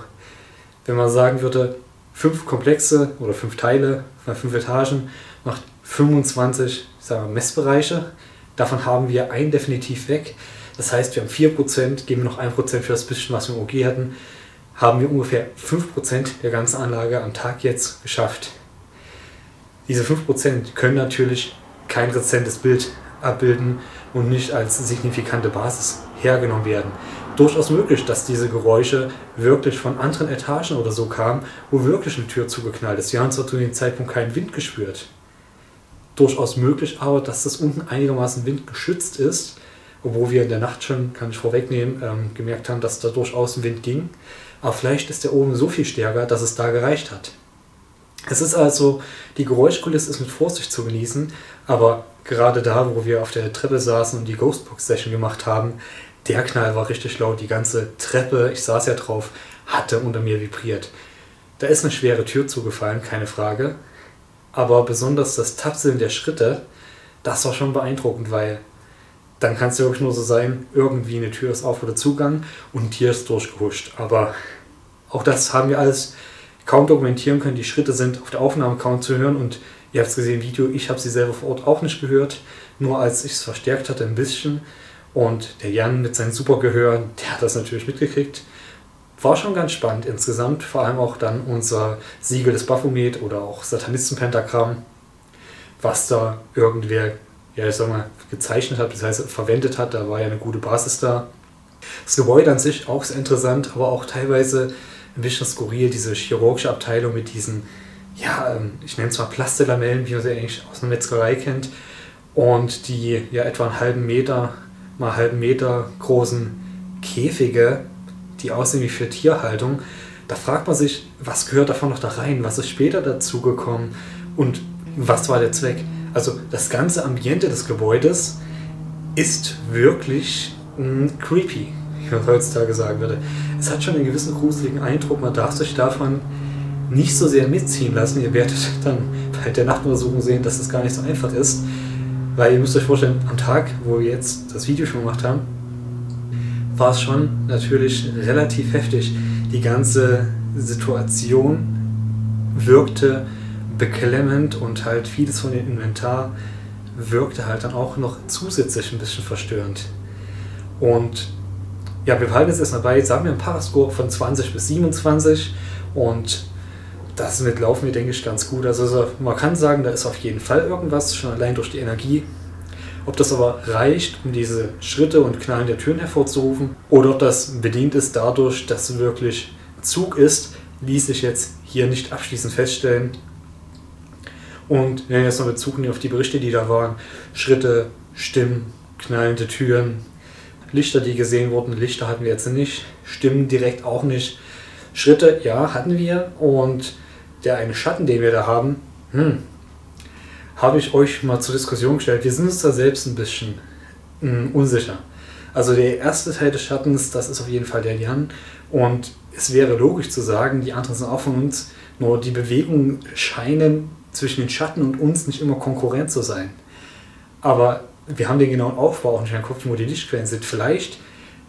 wenn man sagen würde, 5 Komplexe oder 5 Teile bei 5 Etagen macht 25, sagen wir, Messbereiche. Davon haben wir einen definitiv weg. Das heißt, wir haben 4%, geben wir noch 1% für das bisschen, was wir im OG hatten, haben wir ungefähr 5% der ganzen Anlage am Tag jetzt geschafft. Diese 5% können natürlich kein rezentes Bild abbilden und nicht als signifikante Basis hergenommen werden. Durchaus möglich, dass diese Geräusche wirklich von anderen Etagen oder so kamen, wo wirklich eine Tür zugeknallt ist. Wir haben zwar zu dem Zeitpunkt keinen Wind gespürt. Durchaus möglich aber, dass das unten einigermaßen windgeschützt ist, obwohl wir in der Nacht schon, kann ich vorwegnehmen, gemerkt haben, dass da durchaus Wind ging. Aber vielleicht ist der oben so viel stärker, dass es da gereicht hat. Es ist also, die Geräuschkulisse ist mit Vorsicht zu genießen, aber gerade da, wo wir auf der Treppe saßen und die Ghostbox-Session gemacht haben, der Knall war richtig laut, die ganze Treppe, ich saß ja drauf, hatte unter mir vibriert. Da ist eine schwere Tür zugefallen, keine Frage, aber besonders das Tapseln der Schritte, das war schon beeindruckend, weil dann kann es ja wirklich nur so sein, irgendwie eine Tür ist auf oder Zugang und ein Tier ist durchgehuscht, aber auch das haben wir alles kaum dokumentieren können, die Schritte sind auf der Aufnahme kaum zu hören und ihr habt es gesehen im Video, ich habe sie selber vor Ort auch nicht gehört, nur als ich es verstärkt hatte ein bisschen und der Jan mit seinem Supergehör, der hat das natürlich mitgekriegt, war schon ganz spannend insgesamt, vor allem auch dann unser Siegel des Baphomet oder auch Satanistenpentagramm, was da irgendwer, ja ich sag mal, gezeichnet hat, das heißt verwendet hat, da war ja eine gute Basis da. Das Gebäude an sich auch sehr interessant, aber auch teilweise ein bisschen skurril, diese chirurgische Abteilung mit diesen, ja, ich nenne es mal Plastelamellen, wie man sie eigentlich aus einer Metzgerei kennt, und die ja etwa einen halben Meter mal halben Meter großen Käfige, die aussehen wie für Tierhaltung. Da fragt man sich, was gehört davon noch da rein, was ist später dazugekommen und was war der Zweck? Also das ganze Ambiente des Gebäudes ist wirklich creepy, wie man heutzutage sagen würde. Es hat schon einen gewissen gruseligen Eindruck, man darf sich davon nicht so sehr mitziehen lassen. Ihr werdet dann bei der Nachtuntersuchung sehen, dass das gar nicht so einfach ist, weil ihr müsst euch vorstellen, am Tag, wo wir jetzt das Video schon gemacht haben, war es schon natürlich relativ heftig. Die ganze Situation wirkte beklemmend und halt vieles von dem Inventar wirkte halt dann auch noch zusätzlich ein bisschen verstörend. Und ja, wir behalten jetzt erstmal bei, jetzt haben wir einen Parascore von 20 bis 27 und das mit laufen wir, denke ich, ganz gut. Also man kann sagen, da ist auf jeden Fall irgendwas, schon allein durch die Energie. Ob das aber reicht, um diese Schritte und Knallen der Türen hervorzurufen oder ob das bedingt ist dadurch, dass wirklich Zug ist, ließ sich jetzt hier nicht abschließend feststellen. Und wir haben jetzt noch Bezug auf die Berichte, die da waren. Schritte, Stimmen, knallende Türen, Lichter, die gesehen wurden. Lichter hatten wir jetzt nicht, Stimmen direkt auch nicht. Schritte, ja, hatten wir und der eine Schatten, den wir da haben, habe ich euch mal zur Diskussion gestellt. Wir sind uns da selbst ein bisschen unsicher. Also der erste Teil des Schattens, das ist auf jeden Fall der Jan und es wäre logisch zu sagen, die anderen sind auch von uns, nur die Bewegungen scheinen zwischen den Schatten und uns nicht immer konkurrent zu sein. Aber wir haben den genauen Aufbau auch nicht im Kopf, wo die Lichtquellen sind. Vielleicht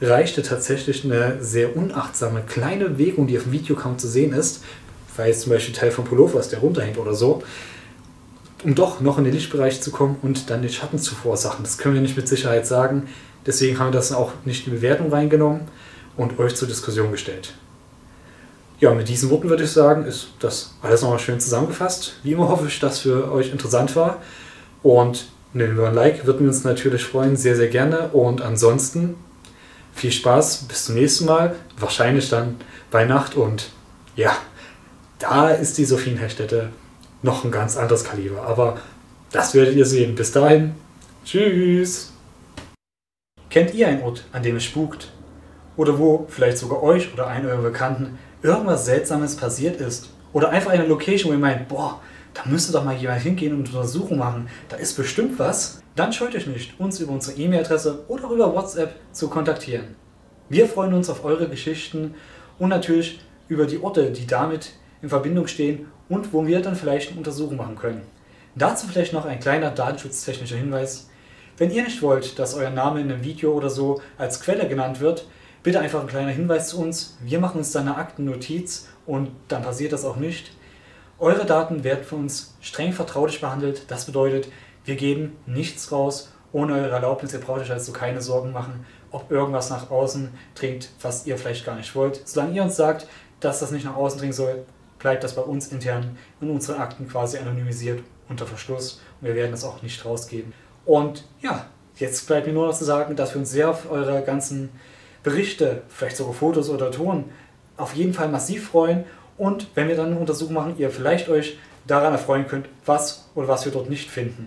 reichte tatsächlich eine sehr unachtsame kleine Bewegung, die auf dem Video kaum zu sehen ist, weil jetzt zum Beispiel ein Teil vom Pullover ist, der runterhängt oder so, um doch noch in den Lichtbereich zu kommen und dann den Schatten zu verursachen. Das können wir nicht mit Sicherheit sagen, deswegen haben wir das auch nicht in die Bewertung reingenommen und euch zur Diskussion gestellt. Ja, mit diesen Worten würde ich sagen, ist das alles nochmal schön zusammengefasst. Wie immer hoffe ich, dass für euch interessant war und über ein Like würden wir uns natürlich freuen, sehr, sehr gerne und ansonsten viel Spaß, bis zum nächsten Mal, wahrscheinlich dann bei Nacht und ja, da ist die Sophienheilstätte noch ein ganz anderes Kaliber, aber das werdet ihr sehen. Bis dahin, tschüss! Kennt ihr einen Ort, an dem es spukt? Oder wo vielleicht sogar euch oder einem eurer Bekannten irgendwas Seltsames passiert ist? Oder einfach eine Location, wo ihr meint, boah, da müsste doch mal jemand hingehen und eine Untersuchung machen, da ist bestimmt was. Dann scheut euch nicht, uns über unsere E-Mail-Adresse oder über WhatsApp zu kontaktieren. Wir freuen uns auf eure Geschichten und natürlich über die Orte, die damit in Verbindung stehen und wo wir dann vielleicht eine Untersuchung machen können. Dazu vielleicht noch ein kleiner datenschutztechnischer Hinweis. Wenn ihr nicht wollt, dass euer Name in einem Video oder so als Quelle genannt wird, bitte einfach ein kleiner Hinweis zu uns. Wir machen uns dann eine Aktennotiz und dann passiert das auch nicht. Eure Daten werden von uns streng vertraulich behandelt. Das bedeutet, wir geben nichts raus ohne eure Erlaubnis. Ihr braucht euch also keine Sorgen machen, ob irgendwas nach außen dringt, was ihr vielleicht gar nicht wollt. Solange ihr uns sagt, dass das nicht nach außen dringen soll, bleibt das bei uns intern in unseren Akten quasi anonymisiert. unter Verschluss und wir werden das auch nicht rausgeben. Und ja, jetzt bleibt mir nur noch zu sagen, dass wir uns sehr auf eure ganzen Berichte, vielleicht sogar Fotos oder Ton, auf jeden Fall massiv freuen. Und wenn wir dann eine Untersuchung machen, ihr vielleicht euch daran erfreuen könnt, was wir dort nicht finden.